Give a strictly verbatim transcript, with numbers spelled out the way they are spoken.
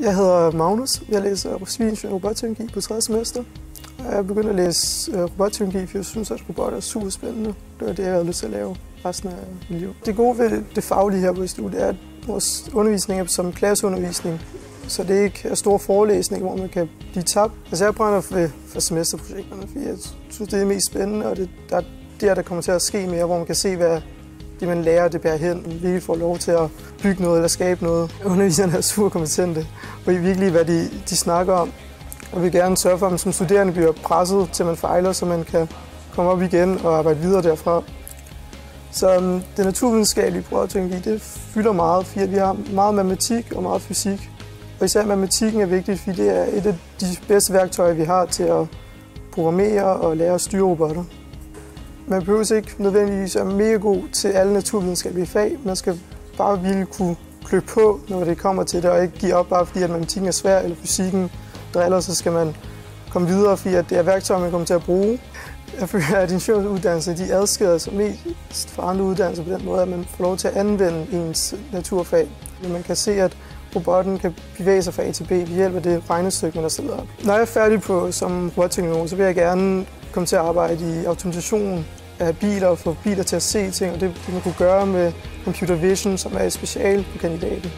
Jeg hedder Magnus. Jeg læser civilingeniør og robotteknologi på tredje semester. Og jeg begyndte at læse robotteknologi, fordi jeg synes, at robotter er super spændende. Det var det, jeg havde lyst til at lave resten af mit liv. Det gode ved det faglige her på studiet er, at vores undervisning er som klasseundervisning. Så det ikke er store forelæsninger, hvor man kan blive tabt. Altså jeg brænder for semesterprojekterne, fordi jeg synes, det er det mest spændende. Og det er der, der kommer til at ske mere, hvor man kan se, hvad det man lærer, det bærer hen. Virkelig får lov til at bygge noget eller skabe noget. Underviserne er super kompetente, og I virkelig, hvad de, de snakker om. Og vil gerne sørge for, at man som studerende bliver presset, til man fejler, så man kan komme op igen og arbejde videre derfra. Så um, det naturvidenskabelige robotteknologi, det fylder meget, fordi vi har meget matematik og meget fysik. Og især matematikken er vigtigt, fordi det er et af de bedste værktøjer, vi har til at programmere og lære at styre robotter. Man behøver ikke nødvendigvis at være mega god til alle naturvidenskabelige fag. Man skal bare ville kunne klø på, når det kommer til det, og ikke give op, bare fordi at matematikken er svær eller fysikken driller, så skal man komme videre, fordi at det er værktøjer, man kommer til at bruge. Jeg føler, at ingeniøruddannelser de adskiller sig mest fra andre uddannelser på den måde, at man får lov til at anvende ens naturfag. Man kan se, at robotten kan bevæge sig fra A til B ved hjælp af det regnestykke, man har stillet op. Når jeg er færdig på som robotteknolog, så vil jeg gerne komme til at arbejde i automatisation af biler og få biler til at se ting, og det man kunne gøre med Computer Vision, som er et special på kandidaten.